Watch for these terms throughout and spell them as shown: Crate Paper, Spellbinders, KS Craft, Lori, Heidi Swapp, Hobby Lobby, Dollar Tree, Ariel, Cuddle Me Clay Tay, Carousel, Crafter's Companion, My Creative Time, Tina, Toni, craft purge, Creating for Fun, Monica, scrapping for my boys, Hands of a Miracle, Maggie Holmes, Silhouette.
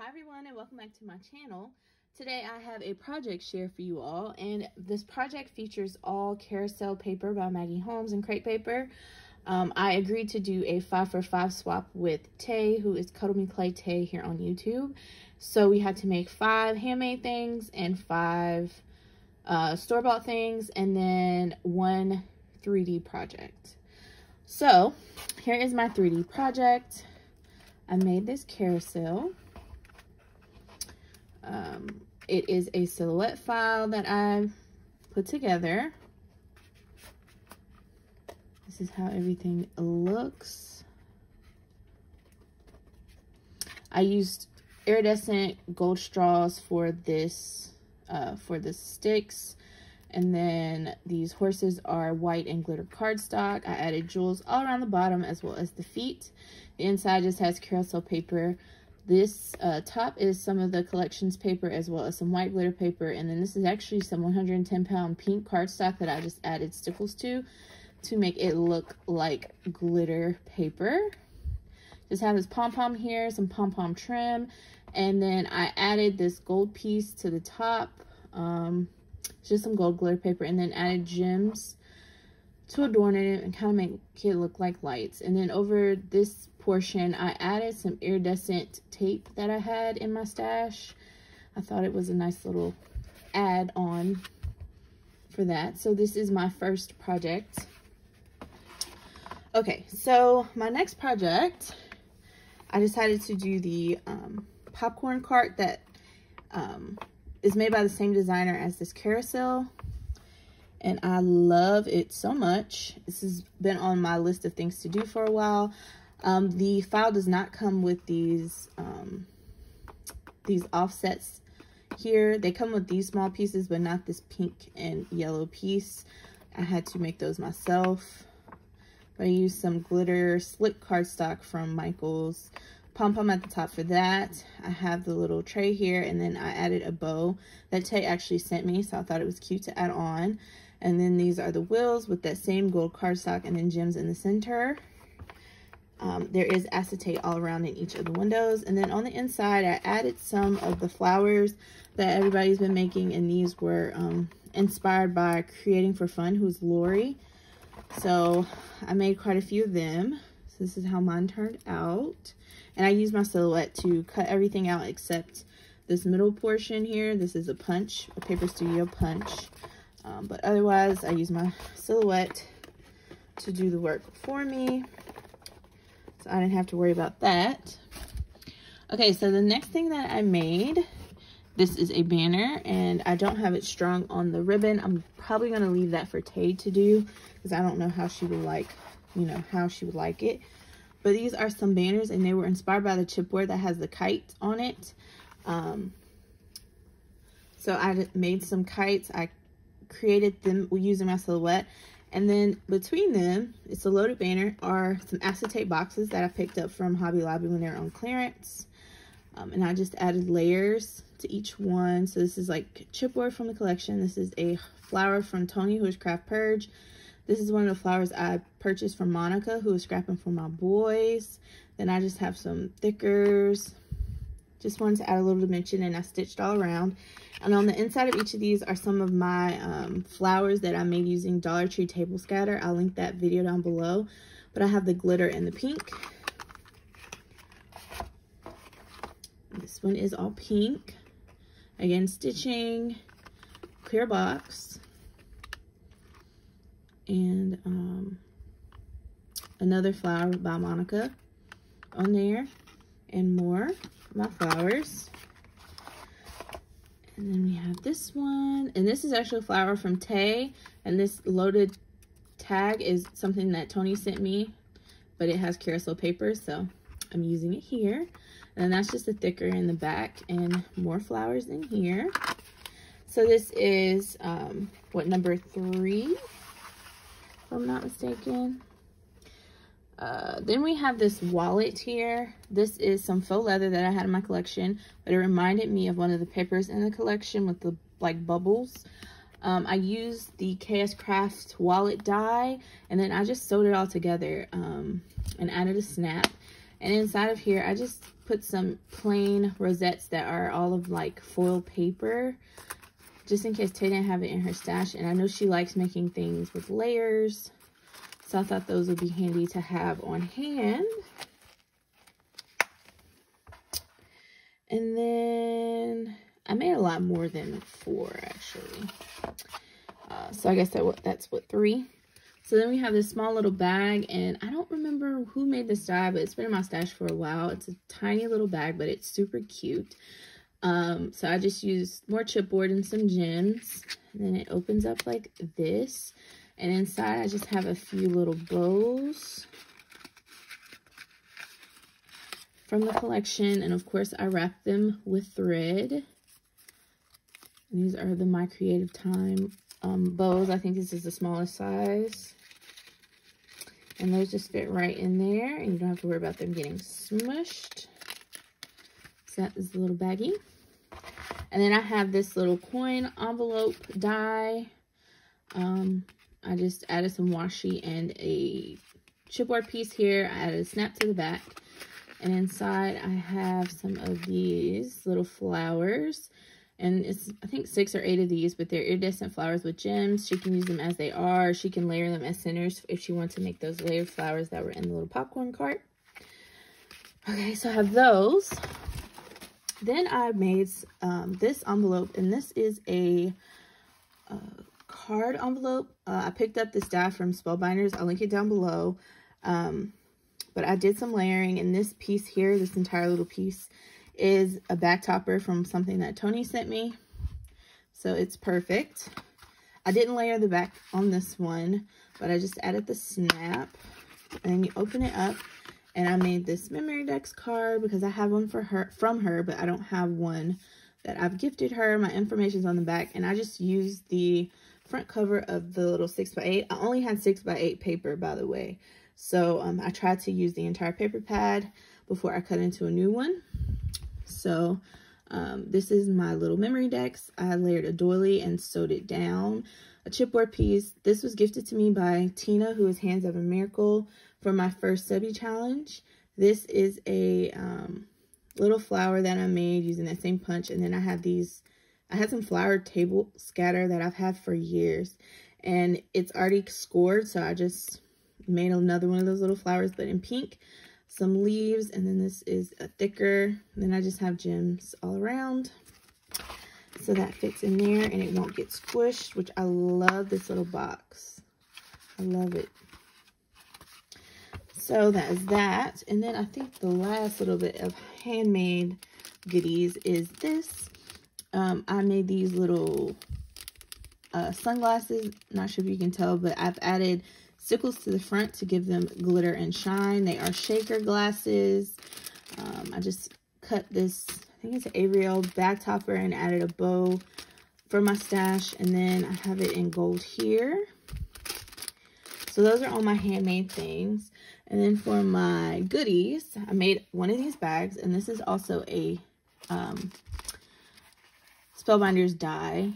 Hi everyone, and welcome back to my channel. Today I have a project share for you all, and this project features all carousel paper by Maggie Holmes and Crate Paper. I agreed to do a 5 for 5 swap with Tay, who is Cuddle Me Clay Tay here on YouTube. So we had to make 5 handmade things and 5 store-bought things, and then 1 3D project. So here is my 3D project. I made this carousel. It is a Silhouette file that I've put together. This is how everything looks. I used iridescent gold straws for the sticks, and then these horses are white and glitter cardstock. I added jewels all around the bottom as well as the feet. The inside just has carousel paper. This top is some of the collection's paper as well as some white glitter paper. And then this is actually some 110-pound pink cardstock that I just added stickles to make it look like glitter paper. Just have this pom-pom here, some pom-pom trim. And then I added this gold piece to the top. Just some gold glitter paper, and then added gems to adorn it and kind of make it look like lights. And then over this portion, I added some iridescent tape that I had in my stash. I thought it was a nice little add-on for that. So this is my first project. Okay, so my next project, I decided to do the popcorn cart that is made by the same designer as this carousel. And I love it so much. This has been on my list of things to do for a while. The file does not come with these offsets here. They come with these small pieces, but not this pink and yellow piece. I had to make those myself. But I used some glitter slick cardstock from Michael's. Pom-pom at the top for that. I have the little tray here, and then I added a bow that Tay actually sent me, so I thought it was cute to add on. And then these are the wheels with that same gold cardstock and then gems in the center. There is acetate all around in each of the windows. And then on the inside, I added some of the flowers that everybody's been making, and these were inspired by Creating for Fun, who's Lori. So I made quite a few of them. So this is how mine turned out. And I used my Silhouette to cut everything out except this middle portion here. This is a punch, a Paper Studio punch. But otherwise, I used my Silhouette to do the work for me. So I didn't have to worry about that. Okay, so the next thing that I made, this is a banner. And I don't have it strung on the ribbon. I'm probably going to leave that for Tay to do, because I don't know how she would like, you know, how she would like it. But these are some banners, and they were inspired by the chipboard that has the kite on it. So I made some kites. I created them using my Silhouette. And then between them, it's a loaded banner, are some acetate boxes that I picked up from Hobby Lobby when they were on clearance. And I just added layers to each one. So this is like chipboard from the collection. This is a flower from Toni, who is Craft Purge. This is one of the flowers I purchased from Monica, who is Scrapping for My Boys. Then I just have some thickers. Just wanted to add a little dimension, and I stitched all around. And on the inside of each of these are some of my flowers that I made using Dollar Tree table scatter. I'll link that video down below. But I have the glitter and the pink. This one is all pink. Again, stitching, clear box. And another flower by Monica on there, and more my flowers. And then we have this one, and this is actually a flower from Tay, and this loaded tag is something that Toni sent me, but it has carousel paper, so I'm using it here. And that's just a thicker in the back, and more flowers in here. So this is number 3, if I'm not mistaken. Then we have this wallet here. This is some faux leather that I had in my collection, but it reminded me of one of the papers in the collection with the like bubbles. I used the KS Craft wallet die, and then I just sewed it all together and added a snap. And inside of here, I just put some plain rosettes that are all of like foil paper, just in case Tay didn't have it in her stash. And I know she likes making things with layers, so I thought those would be handy to have on hand. And then I made a lot more than 4 actually. So I guess that's what 3. So then we have this small little bag, and I don't remember who made this die, but it's been in my stash for a while. It's a tiny little bag, but it's super cute. So I just used more chipboard and some gems, and then it opens up like this. And inside I just have a few little bows from the collection, and of course I wrapped them with thread. And these are the My Creative Time bows. I think this is the smallest size, and those just fit right in there, and you don't have to worry about them getting smushed. So that is the little baggie. And then I have this little coin envelope die. I just added some washi and a chipboard piece here. I added a snap to the back, and inside I have some of these little flowers. And it's, I think, 6 or 8 of these, but they're iridescent flowers with gems. She can use them as they are. She can layer them as centers if she wants to make those layered flowers that were in the little popcorn cart. Okay, so I have those. Then I made this envelope, and this is a card envelope. I picked up this die from Spellbinders. I'll link it down below. But I did some layering, and this piece here, this entire little piece, is a back topper from something that Toni sent me, so it's perfect. I didn't layer the back on this one, but I just added the snap, and you open it up, and I made this memory decks card because I have one for her, from her, but I don't have one that I've gifted her. My information's on the back, and I just used the front cover of the little 6x8. I only had 6x8 paper, by the way, so I tried to use the entire paper pad before I cut into a new one. So this is my little memory decks. I layered a doily and sewed it down, a chipboard piece. This was gifted to me by Tina, who is Hands of a Miracle, for my first Subby challenge. This is a little flower that I made using that same punch. And then I had these, I had some flower table scatter that I've had for years, and it's already scored. So I just made another one of those little flowers, but in pink. Some leaves, and then this is a thicker, and then I just have gems all around, so that fits in there and it won't get squished, which I love this little box. I love it. So that is that. And then I think the last little bit of handmade goodies is this. I made these little sunglasses. Not sure if you can tell, but I've added stickles to the front to give them glitter and shine. They are shaker glasses. I just cut this, I think it's an Ariel bag topper, and added a bow for my stash, and then I have it in gold here. So those are all my handmade things. And then for my goodies, I made one of these bags, and this is also a Spellbinders die.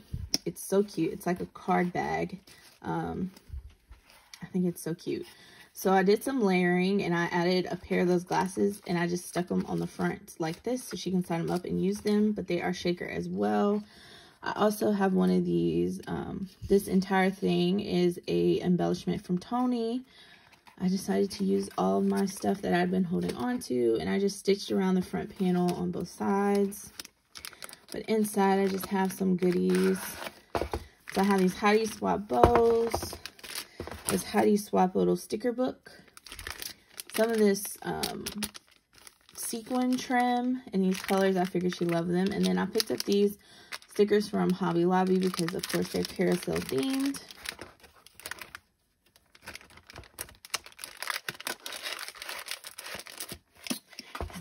It's so cute. It's like a card bag. I think it's so cute. So I did some layering, and I added a pair of those glasses, and I just stuck them on the front like this so she can sign them up and use them, but they are shaker as well. I also have one of these. This entire thing is a embellishment from Toni. I decided to use all of my stuff that I've been holding on to, and I just stitched around the front panel on both sides. But inside I just have some goodies. So I have these Heidi Swapp bows. This Heidi Swapp little sticker book, some of this sequin trim in these colors. I figured she loved them. And then I picked up these stickers from Hobby Lobby because, of course, they're carousel themed.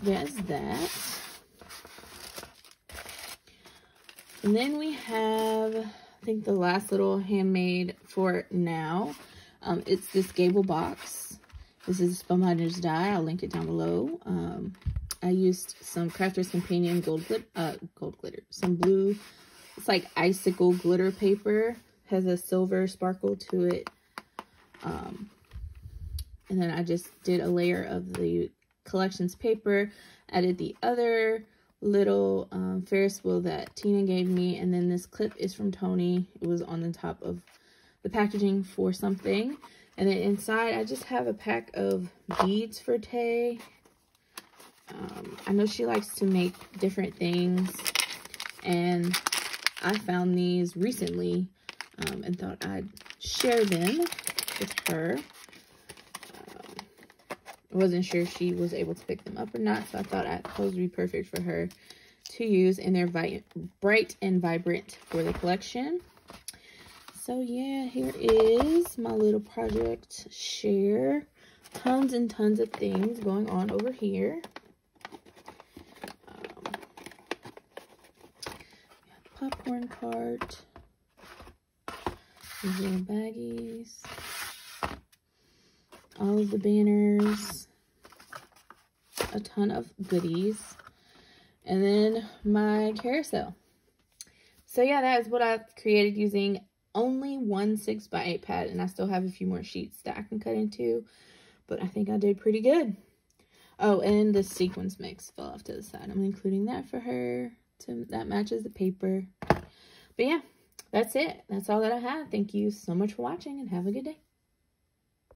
There's that. And then we have, I think, the last little handmade for now. It's this gable box. This is Spellbinders die. I'll link it down below. I used some Crafter's Companion gold glitter, some blue. It's like icicle glitter paper. Has a silver sparkle to it. And then I just did a layer of the collections paper, added the other little Ferris wheel that Tina gave me, and then this clip is from Toni. It was on the top of the packaging for something. And then inside I just have a pack of beads for Tay. I know she likes to make different things, and I found these recently and thought I'd share them with her. I wasn't sure if she was able to pick them up or not, so I thought those would be perfect for her to use, and they're bright and vibrant for the collection. So yeah, here is my little project share. Tons and tons of things going on over here. Popcorn cart, these little baggies, all of the banners, a ton of goodies, and then my carousel. So yeah, that is what I've created using only one 6x8 pad, and I still have a few more sheets that I can cut into, but I think I did pretty good. Oh, and the sequence mix fell off to the side. I'm including that for her. That matches the paper. But yeah, that's it. That's all that I have. Thank you so much for watching, and have a good day.